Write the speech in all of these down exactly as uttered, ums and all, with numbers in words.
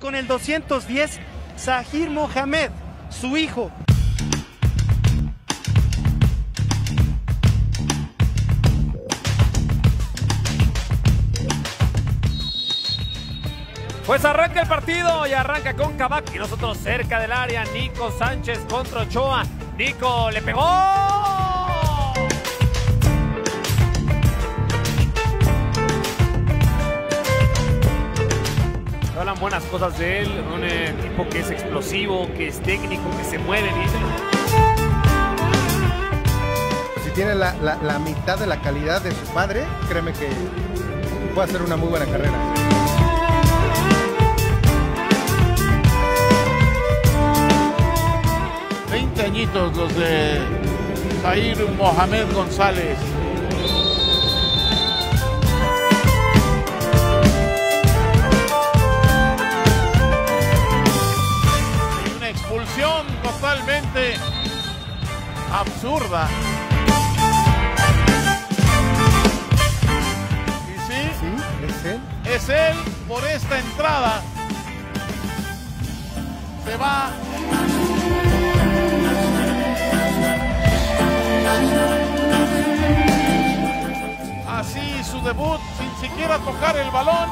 con el doscientos diez, Şehir Mohamed, su hijo. Pues arranca el partido y arranca con Kabak y nosotros cerca del área. Nico Sánchez contra Ochoa. Nico le pegó. Hablan buenas cosas de él, un eh, tipo que es explosivo, que es técnico, que se mueve. ¿Sí? Si tiene la, la, la mitad de la calidad de su padre, créeme que puede hacer una muy buena carrera. veinte añitos los de Şehir Mohamed González. Totalmente absurda. Y sí, sí, es él. Es él por esta entrada. Se va. Así su debut sin siquiera tocar el balón.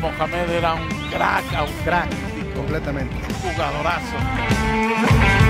Mohamed era un crack, a un crack. Sí, completamente. Un jugadorazo.